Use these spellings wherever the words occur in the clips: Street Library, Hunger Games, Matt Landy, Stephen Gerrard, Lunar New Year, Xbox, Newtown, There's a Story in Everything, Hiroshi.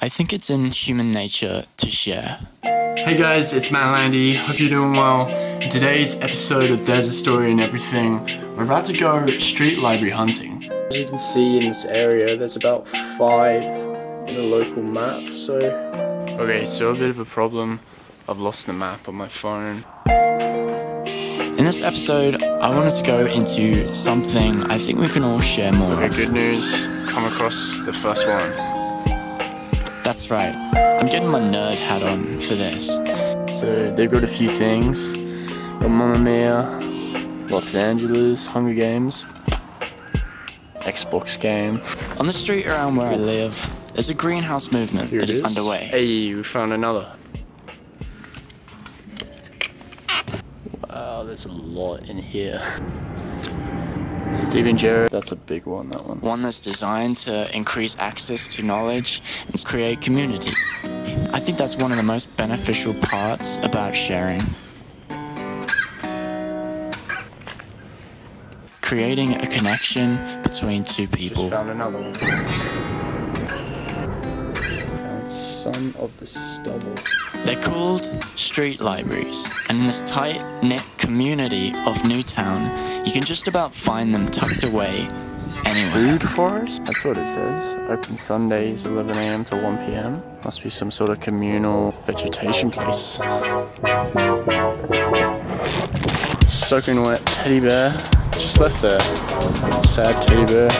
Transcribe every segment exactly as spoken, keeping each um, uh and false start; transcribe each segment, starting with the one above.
I think it's in human nature to share. Hey guys, it's Matt Landy. Hope you're doing well. In today's episode of There's a Story in Everything, we're about to go street library hunting. As you can see in this area, there's about five in the local map, so... Okay, so a bit of a problem. I've lost the map on my phone. In this episode, I wanted to go into something I think we can all share more of. Okay, good news, come across the first one. That's right, I'm getting my nerd hat on for this. So they've got a few things, got Mamma Mia, Los Angeles, Hunger Games, Xbox game. On the street around where I live, there's a greenhouse movement that is underway. Hey, we found another. Wow, there's a lot in here. Stephen Gerrard, that's a big one, that one. One that's designed to increase access to knowledge and create community. I think that's one of the most beneficial parts about sharing. Creating a connection between two people. Just found another one. Found some of the stubble. They're called street libraries, and in this tight-knit community of Newtown, you can just about find them tucked away anywhere. Food forest? That's what it says. Open Sundays, eleven a m to one p m Must be some sort of communal vegetation place. Soaking wet teddy bear. Just left there. Sad teddy bear.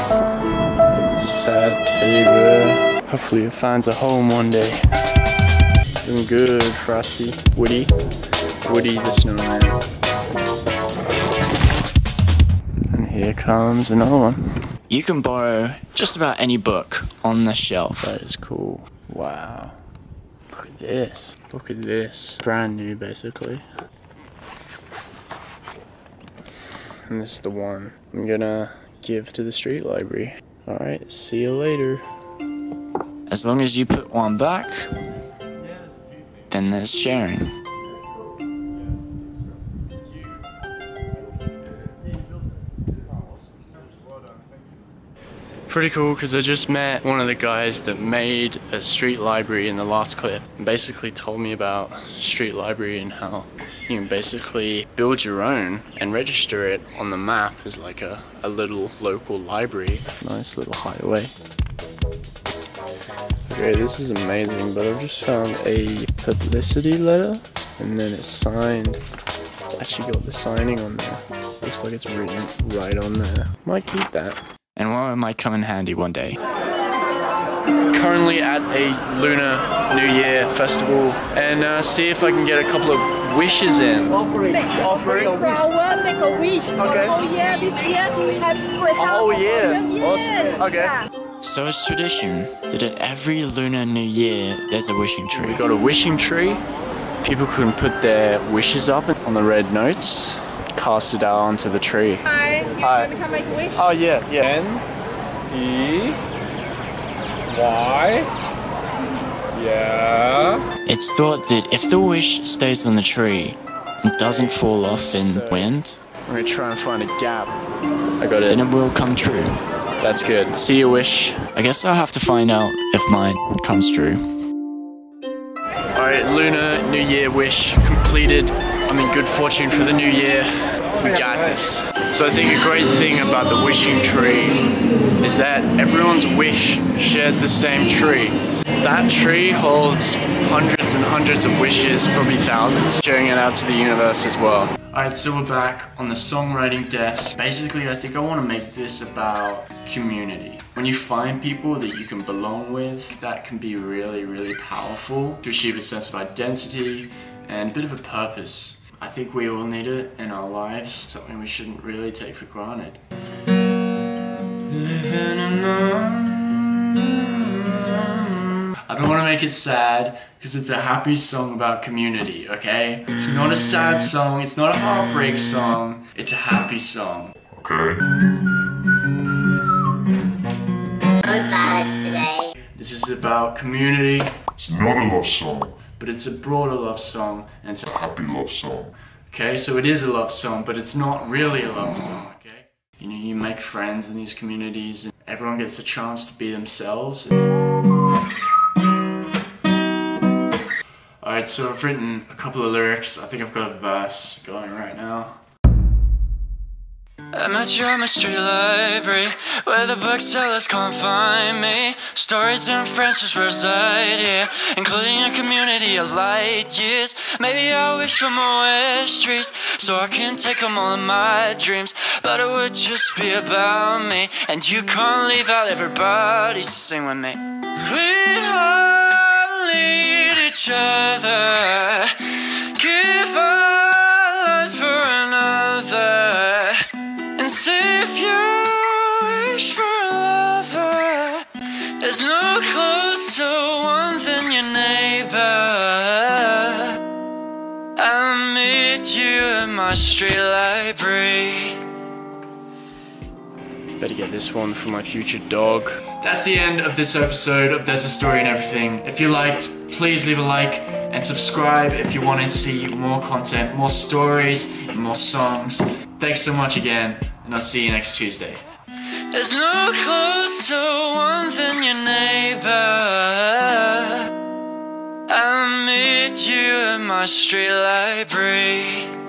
Sad teddy bear. Hopefully it finds a home one day. Doing good, Frosty. Woody. Woody the snowman. And here comes another one. You can borrow just about any book on the shelf. That is cool. Wow. Look at this. Look at this. Brand new, basically. And this is the one I'm gonna give to the street library. Alright, see you later. As long as you put one back, then there's sharing. Pretty cool, because I just met one of the guys that made a street library in the last clip and basically told me about street library and how you can basically build your own and register it on the map as like a, a little local library. Nice little highway. Okay, this is amazing, but I've just found a publicity letter, and then it's signed. It's actually got the signing on there. Looks like it's written right on there. Might keep that. And why it might come in handy one day. Currently at a Lunar New Year festival, and uh, see if I can get a couple of wishes in. Offering. Offering. For our make a wish. Okay. Oh yeah, this year we have for Oh yeah. Awesome. Okay. Yeah. So it's tradition that at every Lunar New Year, there's a wishing tree. We got a wishing tree. People can put their wishes up on the red notes, cast it out onto the tree. Hi, you want to come make a wish? Oh yeah, yeah. N E Y. Yeah. It's thought that if the wish stays on the tree and doesn't fall off in so, wind, we're gonna try and find a gap. I got it. Then it will come true. That's good. See your wish. I guess I'll have to find out if mine comes true. Alright, Lunar New Year wish completed. I'm in good fortune for the new year. We got this. So I think a great thing about the wishing tree is that everyone's wish shares the same tree. That tree holds hundreds and hundreds of wishes, probably thousands, sharing it out to the universe as well. Alright, so we're back on the songwriting desk. Basically, I think I want to make this about community. When you find people that you can belong with, that can be really, really powerful to achieve a sense of identity and a bit of a purpose. I think we all need it in our lives, something we shouldn't really take for granted. Living in I don't want to make it sad, because it's a happy song about community, okay? It's not a sad song, it's not a heartbreak song, it's a happy song. Okay. No ballads today. This is about community. It's not a love song. But it's a broader love song, and it's a happy love song. Okay, so it is a love song, but it's not really a love song, okay? You know, you make friends in these communities, and everyone gets a chance to be themselves. And Alright, so I've written a couple of lyrics. I think I've got a verse going right now. I met you at my street library, where the booksellers can't find me. Stories and friends just reside here, including a community of light years. Maybe I wish for more wish trees, so I can take them all in my dreams. But it would just be about me, and you can't leave out everybody, so sing with me. We all need each other, give our life for another. If you wish for a lover, there's no closer one than your neighbor. I meet you at my street library. Better get this one for my future dog. That's the end of this episode of There's a Story in Everything. If you liked, please leave a like and subscribe if you want to see more content, more stories, more songs. Thanks so much again. And I'll see you next Tuesday. There's no closer one than your neighbor. I meet you at my street library.